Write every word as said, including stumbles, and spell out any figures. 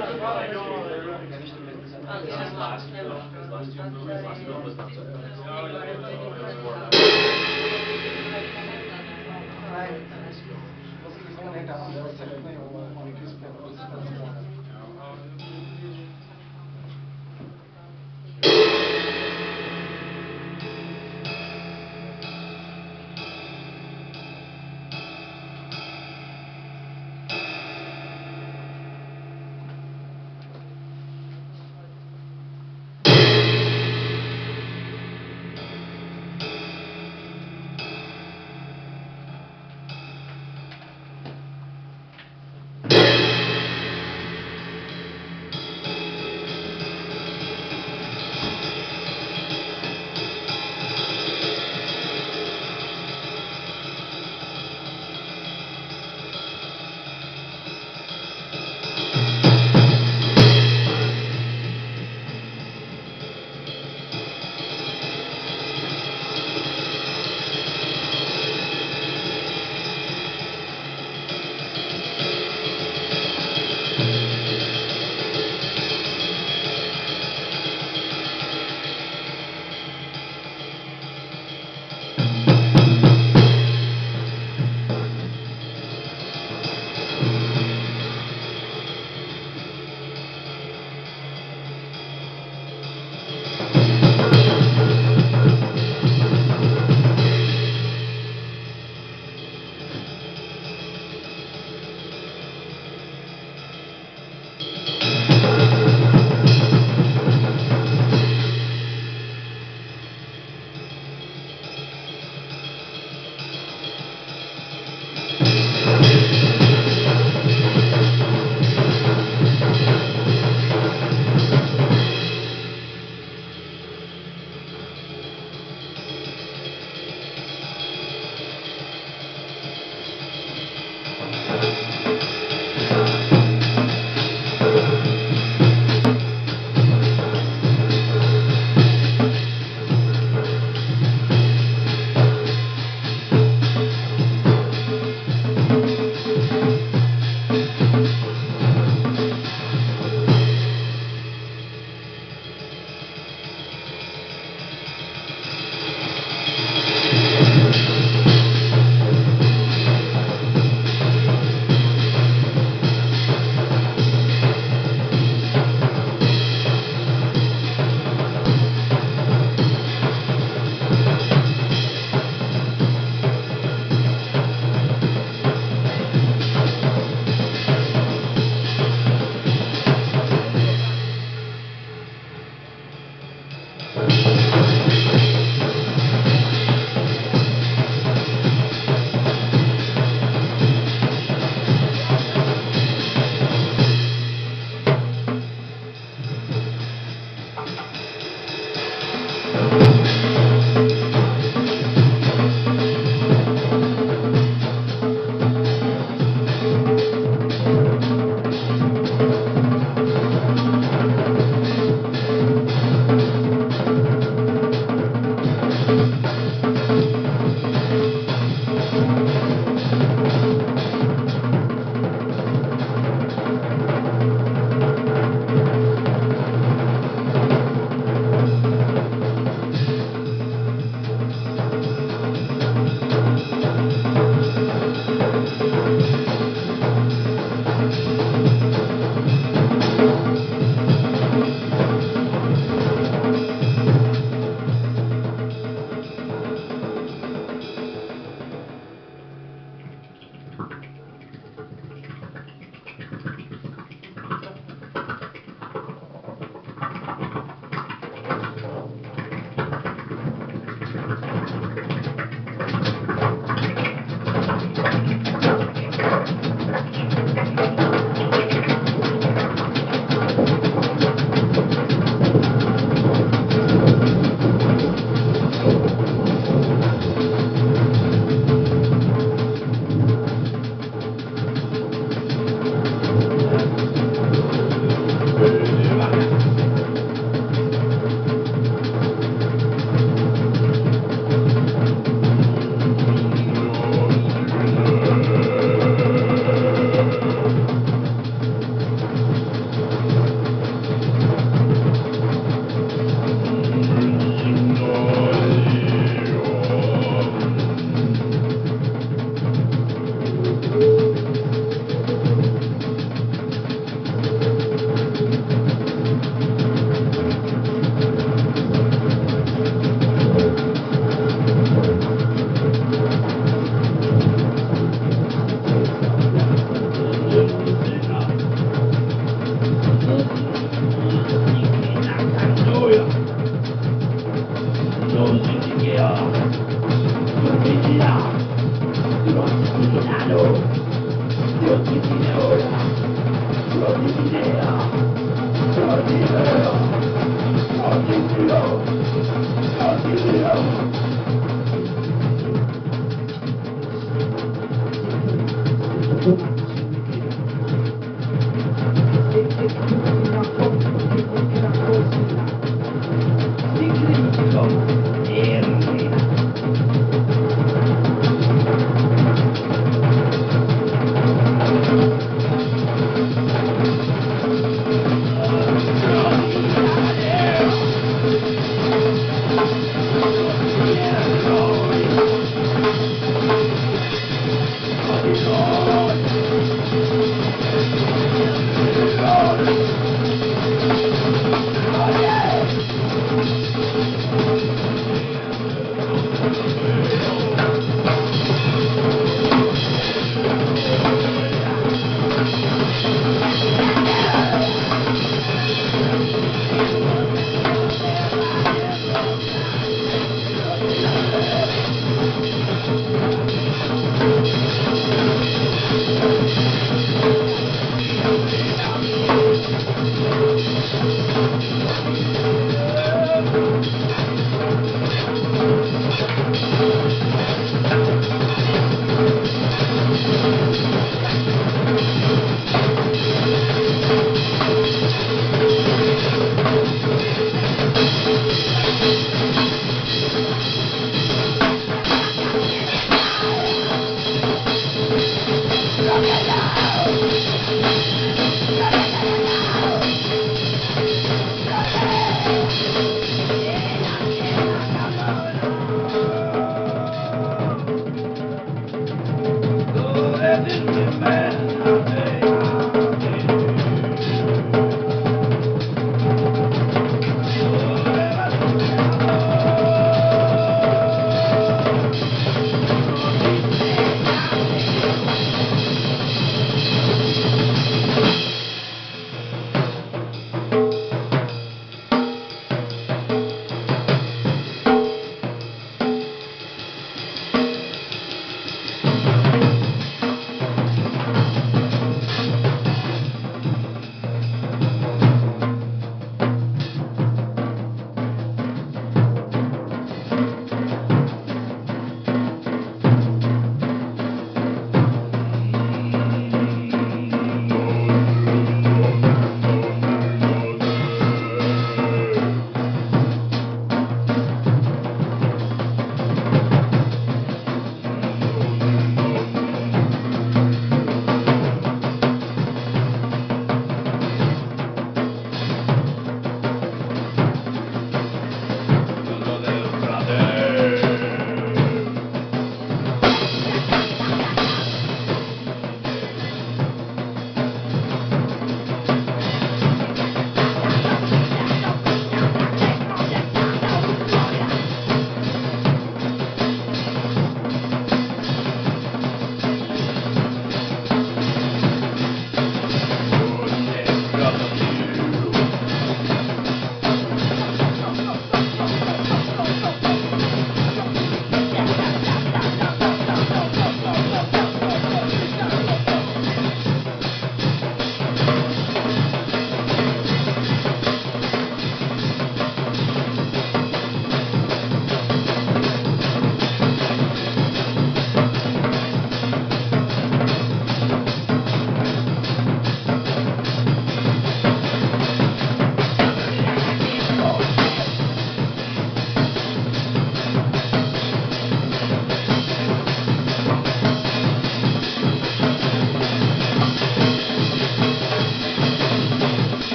I